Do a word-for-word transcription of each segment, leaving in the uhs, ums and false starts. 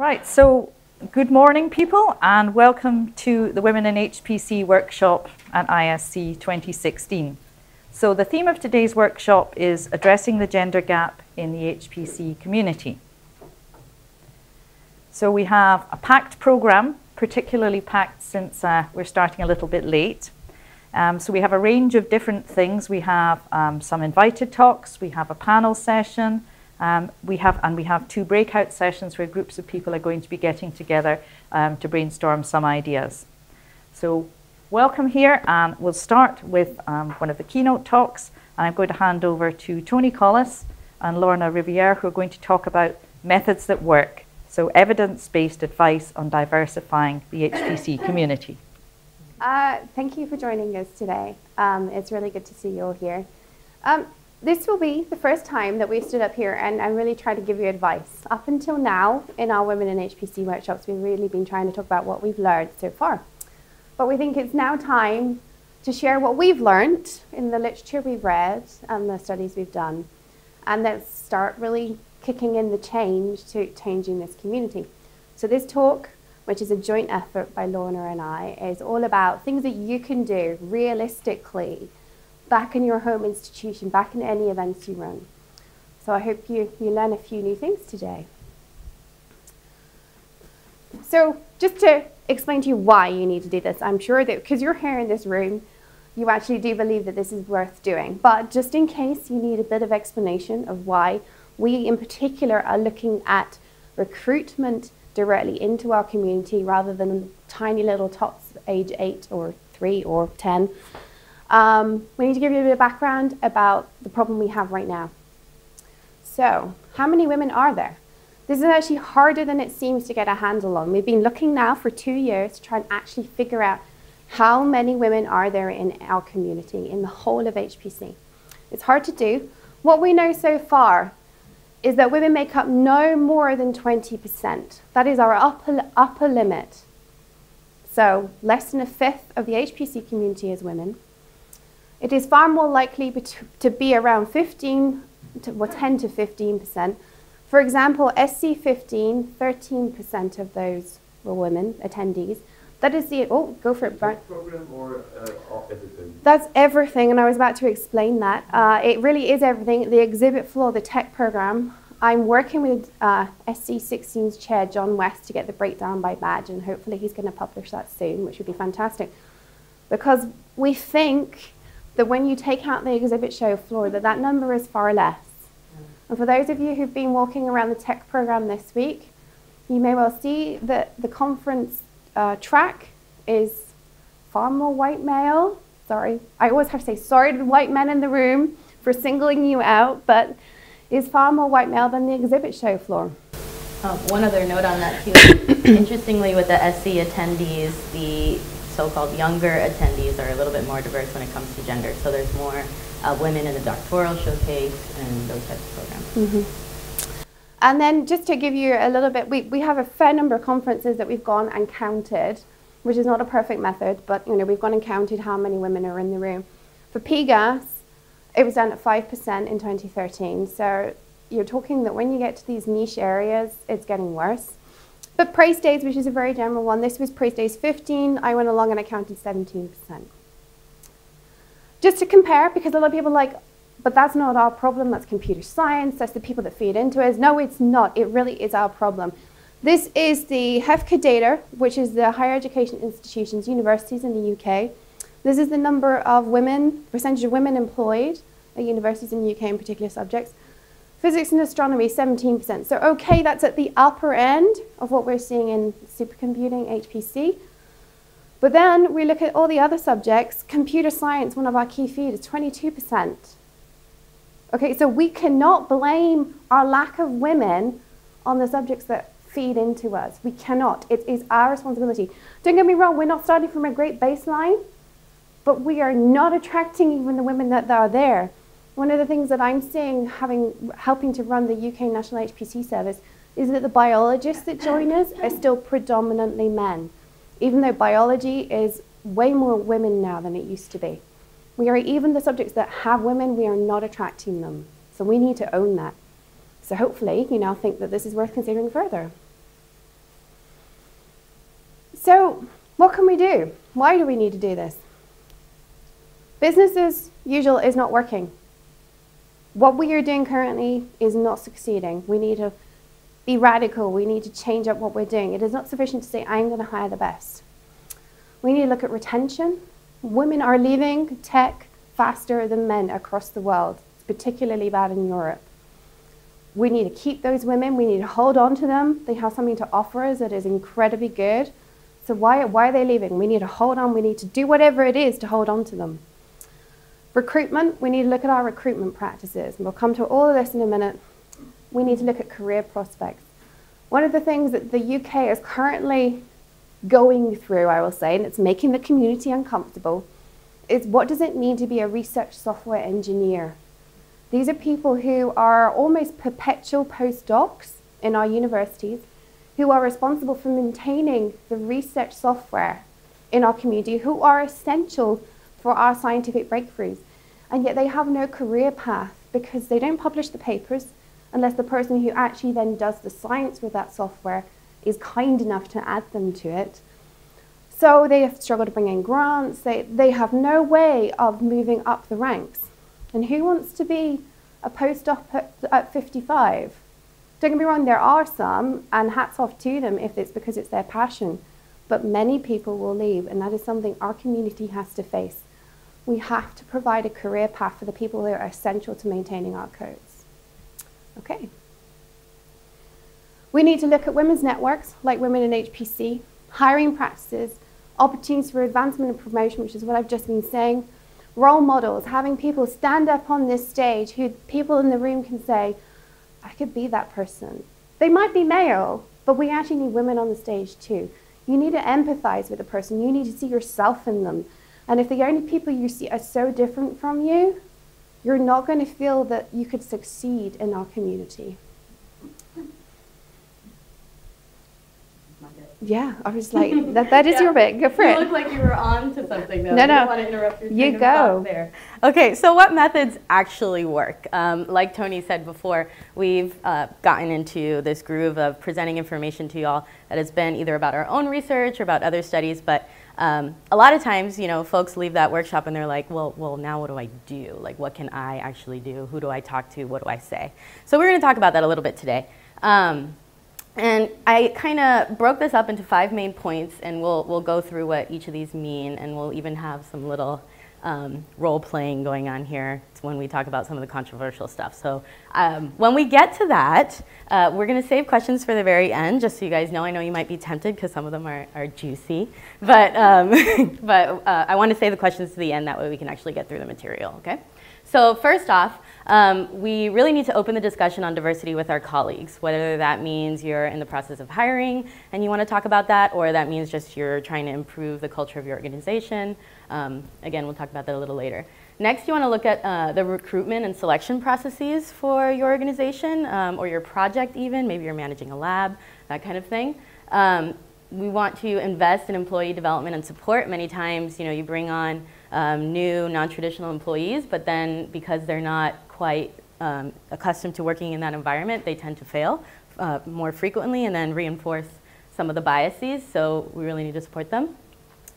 Right, so good morning, people, and welcome to the Women in H P C workshop at I S C twenty sixteen. So the theme of today's workshop is addressing the gender gap in the H P C community. So we have a packed program, particularly packed since uh, we're starting a little bit late. Um, so we have a range of different things. We have um, some invited talks, we have a panel session, Um, we have, and we have two breakout sessions where groups of people are going to be getting together um, to brainstorm some ideas. So welcome here, and we'll start with um, one of the keynote talks, and I'm going to hand over to Toni Collis and Lorna Riviere, who are going to talk about methods that work, so evidence-based advice on diversifying the H P C community. Uh, thank you for joining us today. Um, it's really good to see you all here. Um, This will be the first time that we've stood up here and, and really tried to give you advice. Up until now, in our Women in H P C workshops, we've really been trying to talk about what we've learned so far. But we think it's now time to share what we've learned in the literature we've read and the studies we've done, and let's start really kicking in the change to changing this community. So this talk, which is a joint effort by Lorna and I, is all about things that you can do realistically back in your home institution, back in any events you run. So I hope you, you learn a few new things today. So just to explain to you why you need to do this, I'm sure that because you're here in this room, you actually do believe that this is worth doing. But just in case you need a bit of explanation of why we in particular are looking at recruitment directly into our community rather than tiny little tots age eight or three or ten, Um, we need to give you a bit of background about the problem we have right now. So, how many women are there? This is actually harder than it seems to get a handle on. We've been looking now for two years to try and actually figure out how many women are there in our community, in the whole of H P C. It's hard to do. What we know so far is that women make up no more than twenty percent. That is our upper, upper limit. So, less than a fifth of the H P C community is women. It is far more likely to be around fifteen, to, well, ten to fifteen percent. For example, S C fifteen, thirteen percent of those were women attendees. That is the, oh, go for it, Brian. Program or uh, everything? That's everything, and I was about to explain that. Uh, it really is everything. The exhibit floor, the tech program. I'm working with uh, S C sixteen's chair, John West, to get the breakdown by badge, and hopefully he's going to publish that soon, which would be fantastic. Because we think that when you take out the exhibit show floor, that that number is far less. And for those of you who've been walking around the tech program this week, you may well see that the conference uh, track is far more white male. Sorry, I always have to say sorry to the white men in the room for singling you out, but is far more white male than the exhibit show floor. Um, one other note on that too. Interestingly, with the S C attendees, the so-called younger attendees are a little bit more diverse when it comes to gender. So there's more uh, women in the doctoral showcase and those types of programs. Mm-hmm. And then just to give you a little bit, we, we have a fair number of conferences that we've gone and counted, which is not a perfect method, but you know, we've gone and counted how many women are in the room. For P G A S, it was down at five percent in twenty thirteen. So you're talking that when you get to these niche areas, it's getting worse. But Praise Days, which is a very general one, this was Praise Days fifteen. I went along and I counted seventeen percent. Just to compare, because a lot of people are like, but that's not our problem, that's computer science, that's the people that feed into us. No, it's not, it really is our problem. This is the HEFCE data, which is the higher education institutions, universities in the U K. This is the number of women, percentage of women employed at universities in the U K in particular subjects. Physics and astronomy, seventeen percent. So okay, that's at the upper end of what we're seeing in supercomputing, H P C. But then we look at all the other subjects. Computer science, one of our key feeds, is twenty-two percent. Okay, so we cannot blame our lack of women on the subjects that feed into us. We cannot, it is our responsibility. Don't get me wrong, we're not starting from a great baseline, but we are not attracting even the women that are there. One of the things that I'm seeing, having, helping to run the U K National H P C Service, is that the biologists that join us are still predominantly men, even though biology is way more women now than it used to be. We are, even the subjects that have women, we are not attracting them. So we need to own that. So hopefully you now think that this is worth considering further. So what can we do? Why do we need to do this? Business as usual is not working. What we are doing currently is not succeeding. We need to be radical. We need to change up what we're doing. It is not sufficient to say, I'm going to hire the best. We need to look at retention. Women are leaving tech faster than men across the world. It's particularly bad in Europe. We need to keep those women. We need to hold on to them. They have something to offer us that is incredibly good. So why, why are they leaving? We need to hold on. We need to do whatever it is to hold on to them. Recruitment, we need to look at our recruitment practices, and we'll come to all of this in a minute. We need to look at career prospects. One of the things that the U K is currently going through, I will say, and it's making the community uncomfortable, is what does it mean to be a research software engineer? These are people who are almost perpetual postdocs in our universities, who are responsible for maintaining the research software in our community, who are essential for our scientific breakthroughs. And yet they have no career path because they don't publish the papers unless the person who actually then does the science with that software is kind enough to add them to it. So they have struggled to bring in grants. They, they have no way of moving up the ranks. And who wants to be a postdoc at fifty-five? Don't get me wrong, there are some, and hats off to them if it's because it's their passion. But many people will leave, and that is something our community has to face. We have to provide a career path for the people that are essential to maintaining our codes. Okay. We need to look at women's networks, like Women in H P C, hiring practices, opportunities for advancement and promotion, which is what I've just been saying, role models, having people stand up on this stage who people in the room can say, I could be that person. They might be male, but we actually need women on the stage too. You need to empathize with the person. You need to see yourself in them. And if the only people you see are so different from you, you're not going to feel that you could succeed in our community. Yeah, I was like, that, that is yeah. your bit. Go for it. You look like you were on to something, though. No, no. I don't want to interrupt your train of thought there. Okay, so what methods actually work? Um, like Toni said before, we've uh, gotten into this groove of presenting information to y'all that has been either about our own research or about other studies, but Um, a lot of times, you know, folks leave that workshop and they're like, well, well, now what do I do? Like, what can I actually do? Who do I talk to? What do I say? So we're going to talk about that a little bit today. Um, and I kind of broke this up into five main points, and we'll, we'll go through what each of these mean, and we'll even have some little um, role playing going on here when we talk about some of the controversial stuff. So um, when we get to that, uh, we're going to save questions for the very end, just so you guys know. I know you might be tempted because some of them are, are juicy, but, um, but uh, I want to save the questions to the end. That way we can actually get through the material, okay? So first off, um, we really need to open the discussion on diversity with our colleagues, whether that means you're in the process of hiring and you want to talk about that, or that means just you're trying to improve the culture of your organization. Um, again, we'll talk about that a little later. Next, you want to look at uh, the recruitment and selection processes for your organization, um, or your project even. Maybe you're managing a lab, that kind of thing. Um, we want to invest in employee development and support. Many times, you know, you bring on um, new non-traditional employees, but then because they're not quite um, accustomed to working in that environment, they tend to fail uh, more frequently and then reinforce some of the biases. So we really need to support them.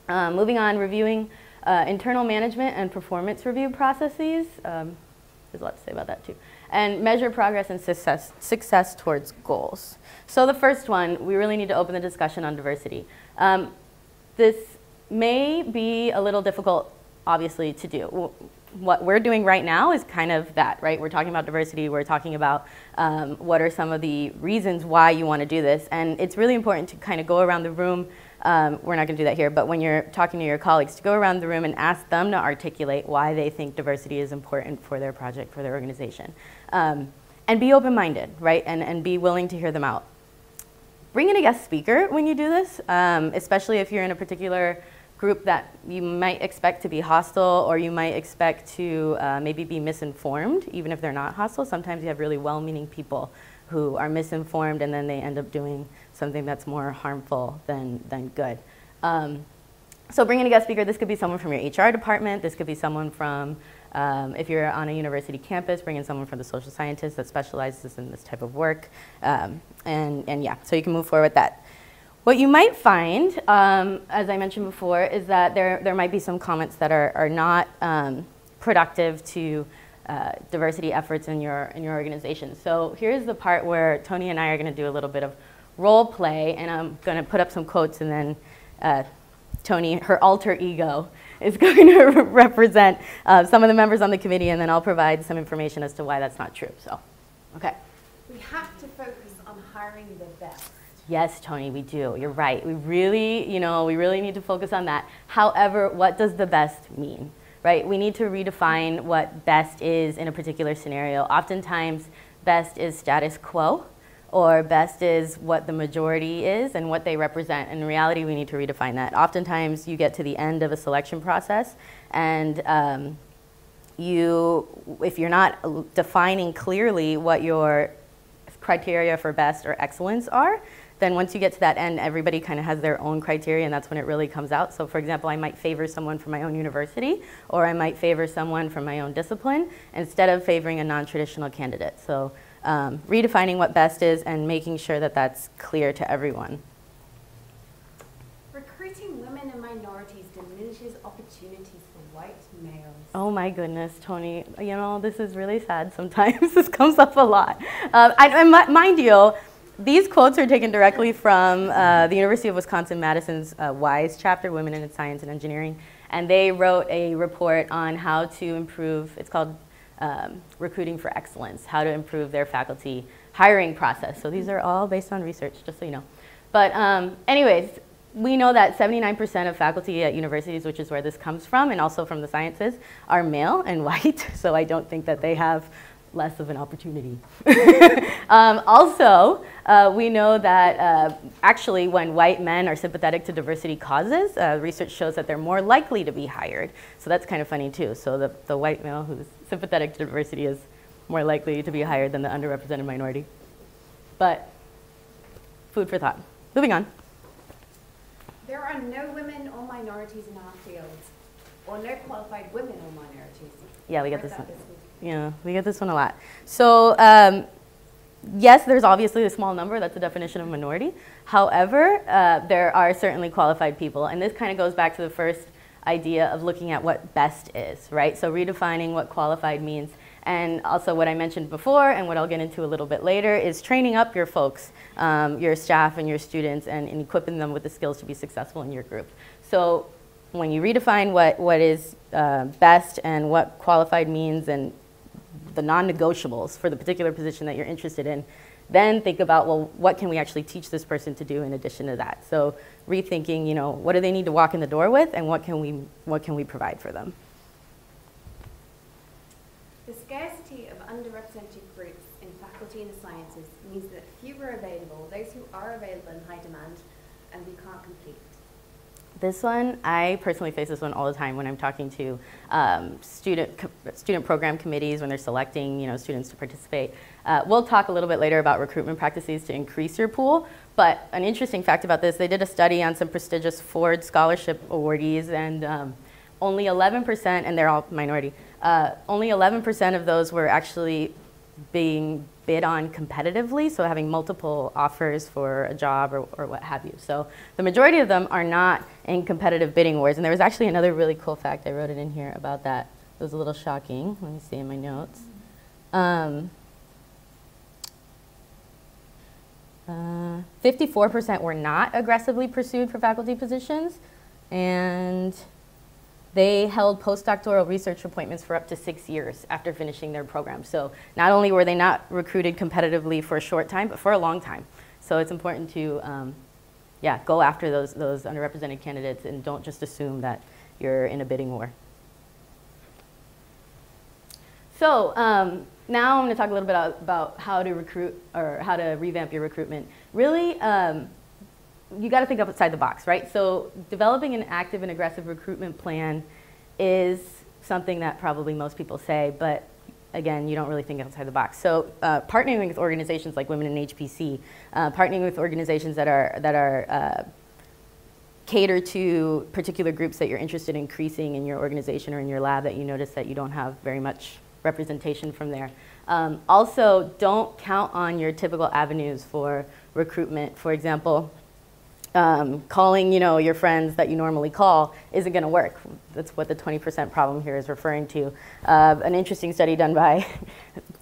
Um, moving on, reviewing Uh, internal management and performance review processes. Um, there's a lot to say about that too. And measure progress and success, success towards goals. So the first one, we really need to open the discussion on diversity. Um, this may be a little difficult, obviously, to do. What we're doing right now is kind of that, right? We're talking about diversity. We're talking about um, what are some of the reasons why you want to do this. And it's really important to kind of go around the room. Um, we're not going to do that here, but when you're talking to your colleagues, to go around the room and ask them to articulate why they think diversity is important for their project, for their organization. Um, and be open-minded, right? And, and be willing to hear them out. Bring in a guest speaker when you do this, um, especially if you're in a particular group that you might expect to be hostile, or you might expect to uh, maybe be misinformed, even if they're not hostile. Sometimes you have really well-meaning people who are misinformed, and then they end up doing something that's more harmful than, than good. Um, so bring in a guest speaker. This could be someone from your H R department. This could be someone from, um, if you're on a university campus, bring in someone from the social scientist that specializes in this type of work. Um, and, and yeah, so you can move forward with that. What you might find, um, as I mentioned before, is that there, there might be some comments that are, are not um, productive to uh, diversity efforts in your, in your organization. So here's the part where Toni and I are going to do a little bit of role play, and I'm going to put up some quotes, and then uh, Toni, her alter ego, is going to represent uh, some of the members on the committee, and then I'll provide some information as to why that's not true. So, okay. We have to focus on hiring the best. Yes, Toni, we do. You're right. We really, you know, we really need to focus on that. However, what does the best mean, right? We need to redefine what best is in a particular scenario. Oftentimes, best is status quo, or best is what the majority is and what they represent. In reality, we need to redefine that. Oftentimes, you get to the end of a selection process, and um, you, if you're not defining clearly what your criteria for best or excellence are, then once you get to that end, everybody kind of has their own criteria, and that's when it really comes out. So for example, I might favor someone from my own university, or I might favor someone from my own discipline, instead of favoring a non-traditional candidate. So um, redefining what best is and making sure that that's clear to everyone. Recruiting women and minorities diminishes opportunities for white males. Oh my goodness, Toni, you know, this is really sad sometimes. This comes up a lot. Uh, I, I, mind you, these quotes are taken directly from uh, the University of Wisconsin-Madison's uh, WISE chapter, Women in Science and Engineering, and they wrote a report on how to improve, it's called um, Recruiting for Excellence, how to improve their faculty hiring process. So these are all based on research, just so you know. But um, anyways, we know that seventy-nine percent of faculty at universities, which is where this comes from, and also from the sciences, are male and white, so I don't think that they have less of an opportunity. um, also, uh, we know that uh, actually when white men are sympathetic to diversity causes, uh, research shows that they're more likely to be hired. So that's kind of funny too. So the, the white male who's sympathetic to diversity is more likely to be hired than the underrepresented minority. But food for thought. Moving on. There are no women or minorities in our fields, or no qualified women or minorities. Yeah, we get this one. This yeah, we get this one a lot. So, um, yes, there's obviously a small number. That's the definition of minority. However, uh, there are certainly qualified people, and this kind of goes back to the first idea of looking at what best is, right? So redefining what qualified means. And also what I mentioned before, and what I'll get into a little bit later, is training up your folks, um, your staff and your students, and, and equipping them with the skills to be successful in your group. So when you redefine what, what is uh, best and what qualified means and the non-negotiables for the particular position that you're interested in, then think about, well, what can we actually teach this person to do in addition to that? So rethinking, you know, what do they need to walk in the door with, and what can we, what can we provide for them? The scarcity of underrepresented groups in faculty and the sciences means that few are available, those who are available in high demand, and we can't compete. This one, I personally face this one all the time when I'm talking to um, student, co student program committees when they're selecting, you know, students to participate. Uh, we'll talk a little bit later about recruitment practices to increase your pool, but an interesting fact about this, they did a study on some prestigious Ford scholarship awardees, and um, only eleven percent, and they're all minority, Uh, only eleven percent of those were actually being bid on competitively, so having multiple offers for a job or, or what have you. So the majority of them are not in competitive bidding wars. And there was actually another really cool fact, I wrote it in here about that. It was a little shocking. Let me see in my notes. Um, uh, fifty-four percent were not aggressively pursued for faculty positions, and they held postdoctoral research appointments for up to six years after finishing their program. So not only were they not recruited competitively for a short time, but for a long time. So it's important to, um, yeah, go after those, those underrepresented candidates, and don't just assume that you're in a bidding war. So um, now I'm going to talk a little bit about how to recruit, or how to revamp your recruitment. Really, um, you got to think outside the box, right? So developing an active and aggressive recruitment plan is something that probably most people say, but again, you don't really think outside the box. So uh, partnering with organizations like Women in H P C, uh, partnering with organizations that are, that are uh, cater to particular groups that you're interested in increasing in your organization or in your lab that you notice that you don't have very much representation from there. Um, also, don't count on your typical avenues for recruitment. For example, um, calling, you know, your friends that you normally call isn't going to work. That's what the twenty percent problem here is referring to. Uh, an interesting study done by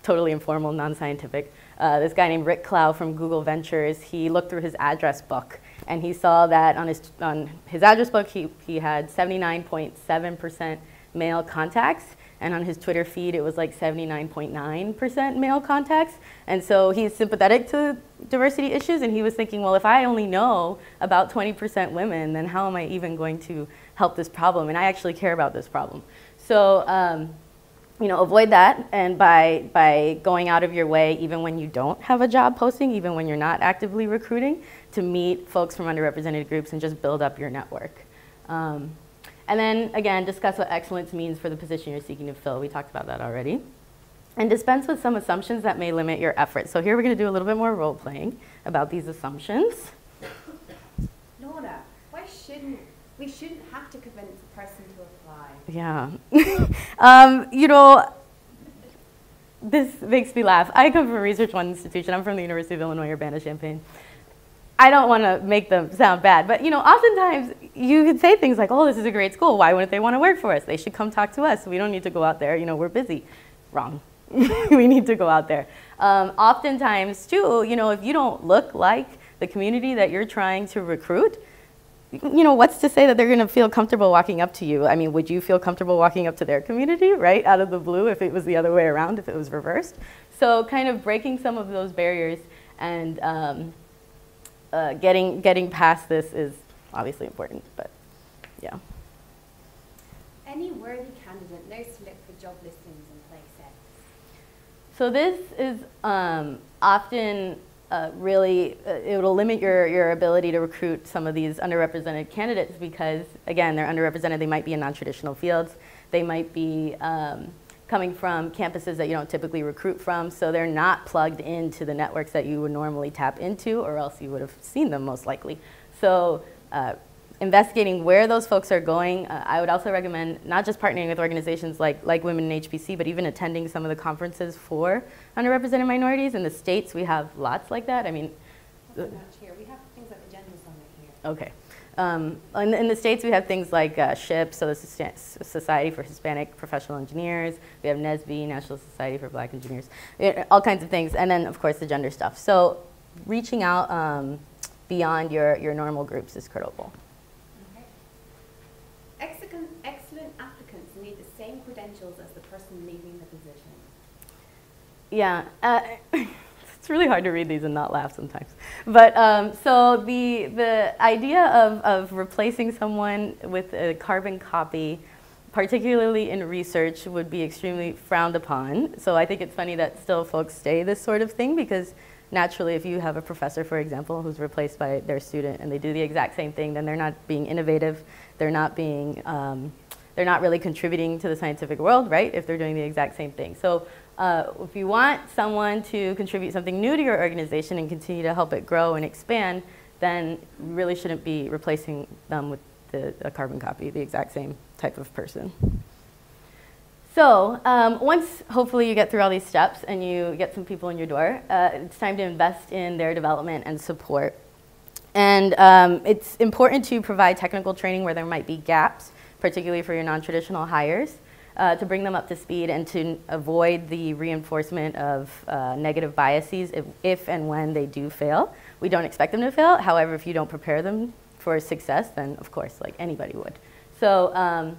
totally informal, non-scientific. Uh, this guy named Rick Clough from Google Ventures, he looked through his address book, and he saw that on his, on his address book, he, he had seventy-nine point seven percent male contacts, and on his Twitter feed, it was like seventy-nine point nine percent male contacts. And so he's sympathetic to diversity issues, and he was thinking, well, if I only know about twenty percent women, then how am I even going to help this problem? And I actually care about this problem. So, um, you know, avoid that, and by, by going out of your way, even when you don't have a job posting, even when you're not actively recruiting, to meet folks from underrepresented groups and just build up your network. Um, And then, again, discuss what excellence means for the position you're seeking to fill. We talked about that already. And dispense with some assumptions that may limit your efforts. So here we're going to do a little bit more role-playing about these assumptions. Lorna, why shouldn't, we shouldn't have to convince a person to apply? Yeah. um, you know, this makes me laugh. I come from a research one institution. I'm from the University of Illinois Urbana-Champaign. I don't want to make them sound bad, but you know, oftentimes you could say things like, oh, this is a great school. Why wouldn't they want to work for us? They should come talk to us. We don't need to go out there. You know, we're busy. Wrong. We need to go out there. Um, oftentimes, too, you know, if you don't look like the community that you're trying to recruit, you know, what's to say that they're going to feel comfortable walking up to you? I mean, would you feel comfortable walking up to their community, right, out of the blue if it was the other way around, if it was reversed? So kind of breaking some of those barriers and um, Uh, getting getting past this is obviously important, but yeah. Any worthy candidate knows to look for job listings and place X. So this is um, often uh, really uh, it will limit your your ability to recruit some of these underrepresented candidates because again they're underrepresented. They might be in non-traditional fields. They might be um, coming from campuses that you don't typically recruit from, so they're not plugged into the networks that you would normally tap into, or else you would have seen them most likely. So uh, investigating where those folks are going, uh, I would also recommend not just partnering with organizations like, like Women in H P C, but even attending some of the conferences for underrepresented minorities. In the States, we have lots like that. I mean, uh, here. We have things like the Gender Summit here. Okay. Um, in, in the States, we have things like uh, SHIP, so the Society for Hispanic Professional Engineers. We have N S B E, National Society for Black Engineers, it, all kinds of things. And then, of course, the gender stuff. So reaching out um, beyond your, your normal groups is critical. Okay. Excellent, excellent applicants need the same credentials as the person leaving the position. Yeah. Uh, It's really hard to read these and not laugh sometimes. But um, so the the idea of, of replacing someone with a carbon copy, particularly in research, would be extremely frowned upon. So I think it's funny that still folks say this sort of thing because naturally if you have a professor, for example, who's replaced by their student and they do the exact same thing, then they're not being innovative, they're not being, um, they're not really contributing to the scientific world, right, if they're doing the exact same thing. So. Uh, if you want someone to contribute something new to your organization and continue to help it grow and expand, then you really shouldn't be replacing them with the, a carbon copy, the exact same type of person. So um, once hopefully you get through all these steps and you get some people in your door, uh, it's time to invest in their development and support. And um, it's important to provide technical training where there might be gaps, particularly for your non-traditional hires. Uh, to bring them up to speed and to avoid the reinforcement of uh, negative biases if, if and when they do fail. We don't expect them to fail. However, if you don't prepare them for success, then of course, like anybody would. So um,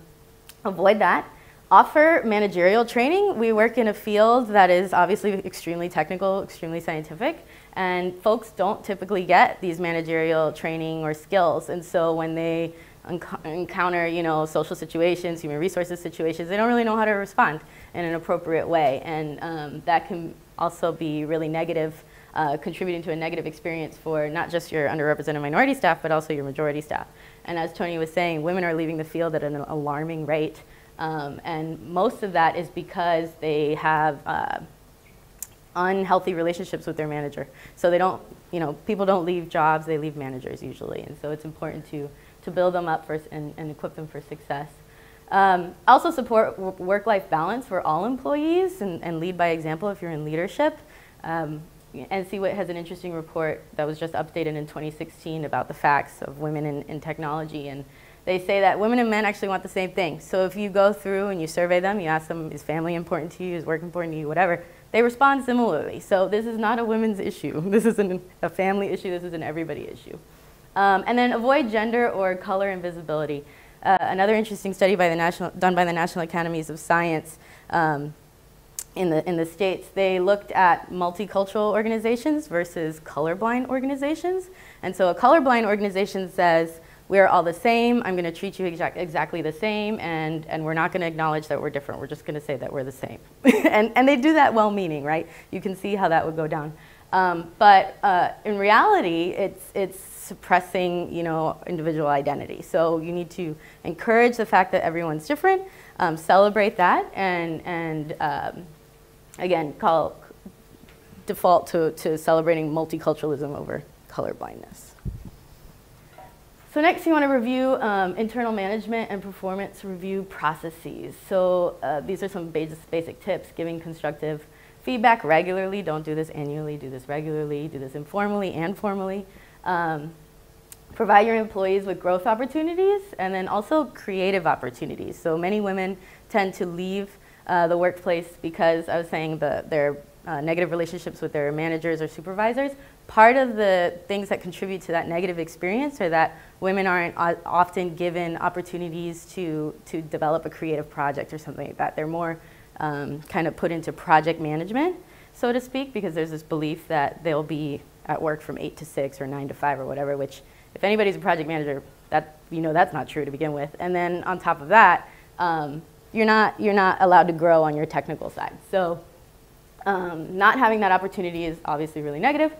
avoid that. Offer managerial training. We work in a field that is obviously extremely technical, extremely scientific, and folks don't typically get these managerial training or skills. And so when they encounter, you know, social situations, human resources situations, they don't really know how to respond in an appropriate way. And um, that can also be really negative, uh, contributing to a negative experience for not just your underrepresented minority staff, but also your majority staff. And as Toni was saying, women are leaving the field at an alarming rate. Um, and most of that is because they have uh, unhealthy relationships with their manager. So they don't, you know, people don't leave jobs, they leave managers usually. And so it's important to to build them up first and, and equip them for success. Um, also support work-life balance for all employees and, and lead by example if you're in leadership. Um, N C W I T has an interesting report that was just updated in twenty sixteen about the facts of women in, in technology, and they say that women and men actually want the same thing. So if you go through and you survey them, you ask them, is family important to you, is work important to you, whatever, they respond similarly. So this is not a women's issue. This isn't a family issue. This is an everybody issue. Um, and then avoid gender or color invisibility. Uh, another interesting study by the national, done by the National Academies of Science um, in the, in the States, they looked at multicultural organizations versus colorblind organizations. And so a colorblind organization says, we're all the same, I'm gonna treat you exact, exactly the same, and, and we're not gonna acknowledge that we're different, we're just gonna say that we're the same. and, and they do that well-meaning, right? You can see how that would go down. Um, but uh, in reality, it's, it's suppressing, you know, individual identity. So you need to encourage the fact that everyone's different, um, celebrate that, and, and um, again, call default to, to celebrating multiculturalism over colorblindness. So next you want to review um, internal management and performance review processes. So uh, these are some bas basic tips: giving constructive feedback regularly. Don't do this annually, do this regularly, do this informally and formally. Um, provide your employees with growth opportunities and then also creative opportunities. So many women tend to leave uh, the workplace because, I was saying, the, their uh, negative relationships with their managers or supervisors. Part of the things that contribute to that negative experience are that women aren't often given opportunities to, to develop a creative project or something like that. They're more um, kind of put into project management, so to speak, because there's this belief that they'll be at work from eight to six or nine to five or whatever, which if anybody's a project manager, that, you know, that's not true to begin with. And then on top of that, um, you're not, you're not allowed to grow on your technical side. So um, not having that opportunity is obviously really negative.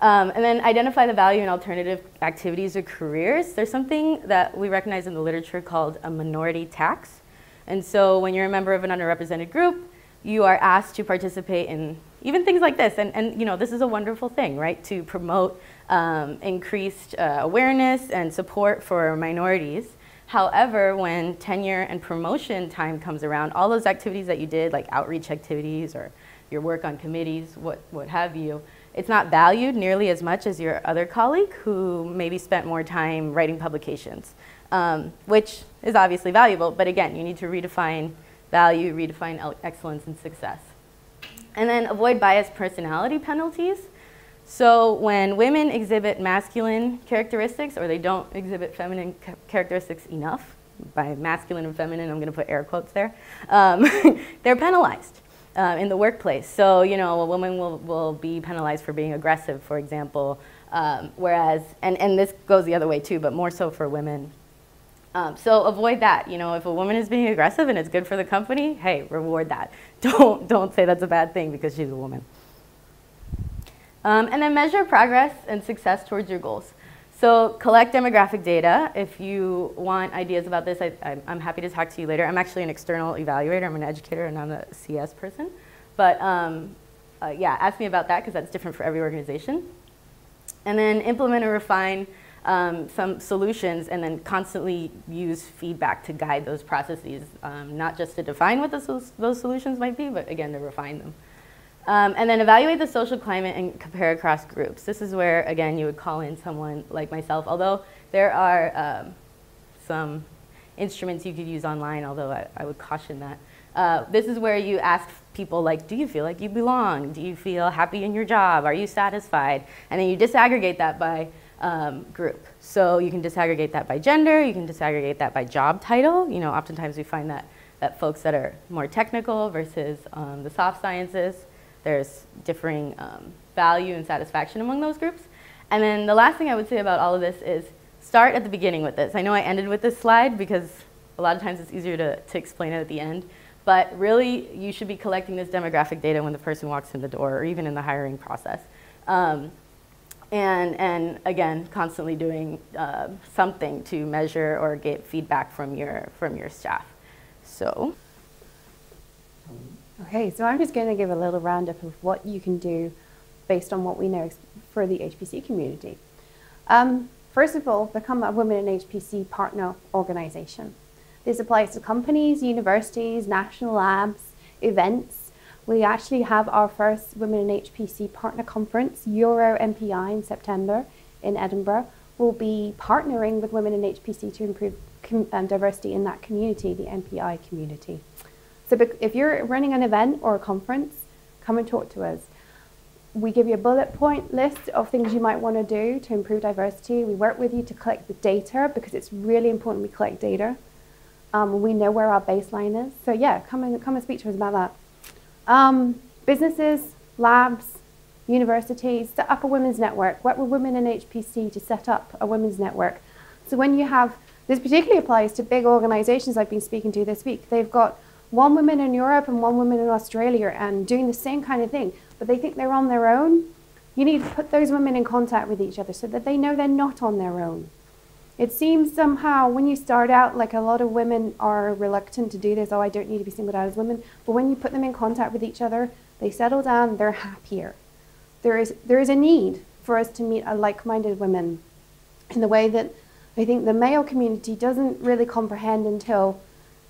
Um, and then identify the value in alternative activities or careers. There's something that we recognize in the literature called a minority tax. And so when you're a member of an underrepresented group, you are asked to participate in even things like this. And, and you know, this is a wonderful thing, right? To promote um, increased uh, awareness and support for minorities. However, when tenure and promotion time comes around, all those activities that you did, like outreach activities or your work on committees, what, what have you, it's not valued nearly as much as your other colleague who maybe spent more time writing publications, um, which is obviously valuable, but again, you need to redefine value, redefine excellence and success. And then avoid biased personality penalties. So when women exhibit masculine characteristics or they don't exhibit feminine characteristics enough, by masculine and feminine, I'm gonna put air quotes there, um, they're penalized. Uh, in the workplace. So, you know, a woman will, will be penalized for being aggressive, for example, um, whereas, and, and this goes the other way too, but more so for women. Um, so avoid that. You know, if a woman is being aggressive and it's good for the company, hey, reward that. Don't, don't say that's a bad thing because she's a woman. Um, and then measure progress and success towards your goals. So collect demographic data. If you want ideas about this, I, I'm, I'm happy to talk to you later. I'm actually an external evaluator. I'm an educator and I'm a C S person. But um, uh, yeah, ask me about that because that's different for every organization. And then implement or refine um, some solutions and then constantly use feedback to guide those processes, um, not just to define what the, those solutions might be, but again, to refine them. Um, and then evaluate the social climate and compare across groups. This is where, again, you would call in someone like myself, although there are um, some instruments you could use online, although I, I would caution that. Uh, this is where you ask people, like, do you feel like you belong? Do you feel happy in your job? Are you satisfied? And then you disaggregate that by um, group. So you can disaggregate that by gender. You can disaggregate that by job title. You know, oftentimes we find that, that folks that are more technical versus um, the soft sciences, there's differing um, value and satisfaction among those groups. And then the last thing I would say about all of this is start at the beginning with this. I know I ended with this slide because a lot of times it's easier to, to explain it at the end, but really you should be collecting this demographic data when the person walks in the door or even in the hiring process. Um, and, and again, constantly doing uh, something to measure or get feedback from your, from your staff. So. Okay, so I'm just going to give a little roundup of what you can do based on what we know for the H P C community. Um, first of all, become a Women in H P C partner organization. This applies to companies, universities, national labs, events, We actually have our first Women in H P C partner conference, EuroMPI, in September in Edinburgh. We'll be partnering with Women in H P C to improve com um, diversity in that community, the M P I community. So if you're running an event or a conference, come and talk to us. We give you a bullet point list of things you might want to do to improve diversity. We work with you to collect the data because it's really important we collect data. Um, we know where our baseline is. So yeah, come and, come and speak to us about that. Um, businesses, labs, universities, set up a women's network. Work with Women in H P C to set up a women's network. So when you have, this particularly applies to big organizations I've been speaking to this week. They've got one woman in Europe and one woman in Australia and doing the same kind of thing, but they think they're on their own. You need to put those women in contact with each other so that they know they're not on their own. It seems somehow when you start out, like a lot of women are reluctant to do this, oh, I don't need to be singled out as women. But when you put them in contact with each other, they settle down, they're happier. There is, there is a need for us to meet like-minded women in the way that I think the male community doesn't really comprehend until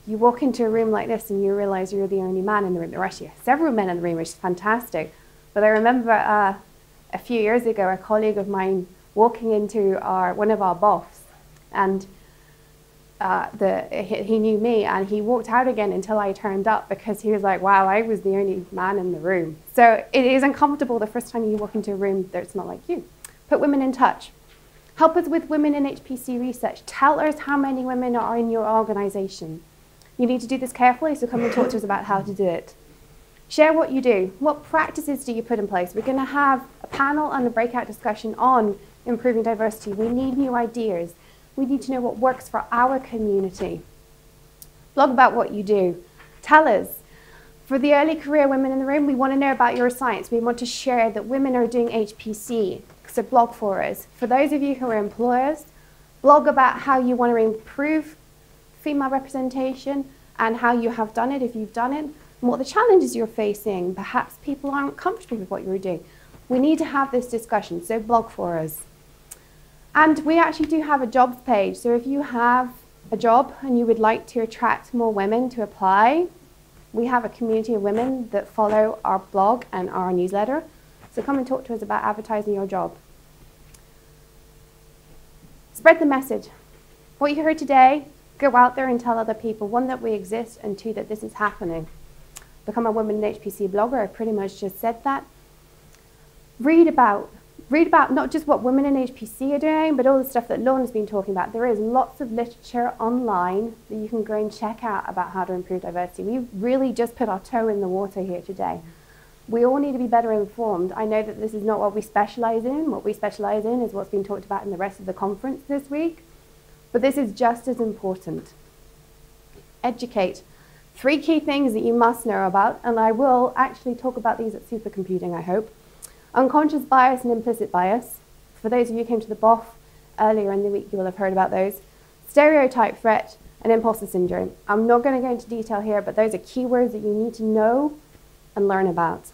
you walk into a room like this and you realize you're the only man in the room. There are actually several men in the room, which is fantastic. But I remember uh, a few years ago, a colleague of mine walking into our, one of our bofs, and uh, the, he, he knew me, and he walked out again until I turned up because he was like, wow, I was the only man in the room. So it is uncomfortable the first time you walk into a room that's not like you. Put women in touch. Help us with Women in H P C research. Tell us how many women are in your organization. You need to do this carefully, so come and talk to us about how to do it. Share what you do. What practices do you put in place? We're going to have a panel and a breakout discussion on improving diversity. We need new ideas. We need to know what works for our community. Blog about what you do. Tell us. For the early career women in the room, we want to know about your science. We want to share that women are doing H P C, so blog for us. For those of you who are employers, blog about how you want to improve female representation and how you have done it, if you've done it, and what the challenges you're facing. Perhaps people aren't comfortable with what you're doing. We need to have this discussion, so blog for us. And we actually do have a jobs page, so if you have a job and you would like to attract more women to apply, we have a community of women that follow our blog and our newsletter, so come and talk to us about advertising your job. Spread the message. What you heard today, go out there and tell other people, one, that we exist, and two, that this is happening. Become a Women in H P C blogger, I pretty much just said that. Read about Read about not just what Women in H P C are doing, but all the stuff that Lorna's been talking about. There is lots of literature online that you can go and check out about how to improve diversity. We've really just put our toe in the water here today. We all need to be better informed. I know that this is not what we specialize in. What we specialize in is what's been talked about in the rest of the conference this week. But this is just as important. Educate. Three key things that you must know about, and I will actually talk about these at supercomputing, I hope. Unconscious bias and implicit bias. For those of you who came to the B O F earlier in the week, you will have heard about those. Stereotype threat and imposter syndrome. I'm not going to go into detail here, but those are keywords that you need to know and learn about.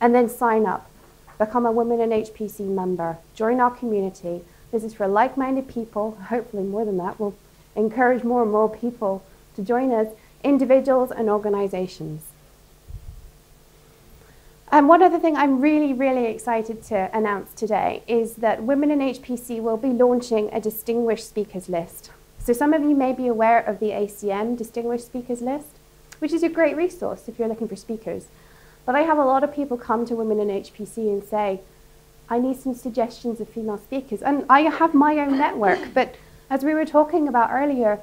And then sign up. Become a Women in H P C member. Join our community. This is for like-minded people. Hopefully more than that. We'll encourage more and more people to join us, individuals and organizations. And one other thing I'm really, really excited to announce today is that Women in H P C will be launching a Distinguished Speakers List. So some of you may be aware of the A C M Distinguished Speakers List, which is a great resource if you're looking for speakers. But I have a lot of people come to Women in H P C and say, I need some suggestions of female speakers. And I have my own network, but as we were talking about earlier,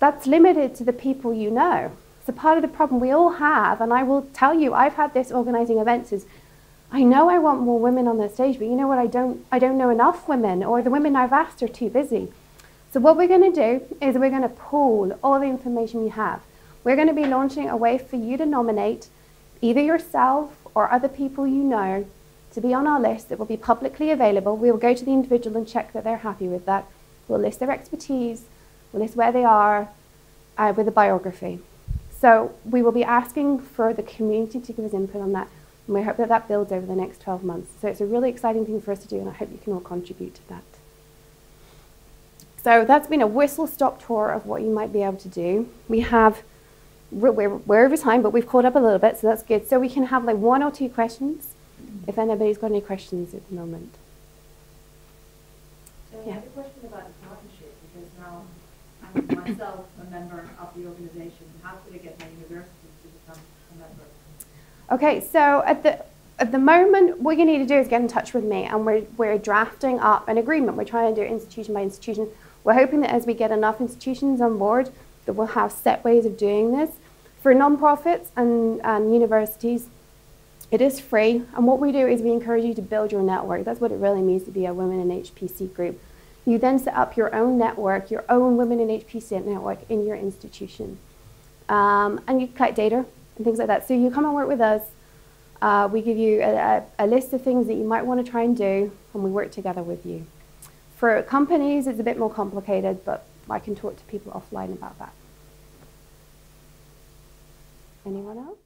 that's limited to the people you know. So part of the problem we all have, and I will tell you, I've had this organizing events, is I know I want more women on the stage, but you know what, I don't, I don't know enough women, or the women I've asked are too busy. So what we're going to do is we're going to pool all the information you have. We're going to be launching a way for you to nominate either yourself or other people you know to be on our list that will be publicly available. We will go to the individual and check that they're happy with that. We'll list their expertise, we'll list where they are, uh, with a biography. So we will be asking for the community to give us input on that, and we hope that that builds over the next twelve months. So it's a really exciting thing for us to do, and I hope you can all contribute to that. So that's been a whistle-stop tour of what you might be able to do. We have we're, we're over time, but we've caught up a little bit, so that's good. So we can have like one or two questions, if anybody's got any questions at the moment. So yeah. I have a question about the partnership, because now I'm myself a member of the organization. How could I get my university to become a member? Okay, so at the At the moment, what you need to do is get in touch with me, and we're, we're drafting up an agreement. We're trying to do it institution by institution. We're hoping that as we get enough institutions on board, that we'll have set ways of doing this. For nonprofits and, and universities, it is free. And what we do is we encourage you to build your network. That's what it really means to be a Women in H P C group. You then set up your own network, your own Women in H P C network in your institution. Um, and you collect data and things like that. So you come and work with us. Uh, we give you a, a list of things that you might want to try and do, and we work together with you. For companies, it's a bit more complicated, but I can talk to people offline about that. Anyone else?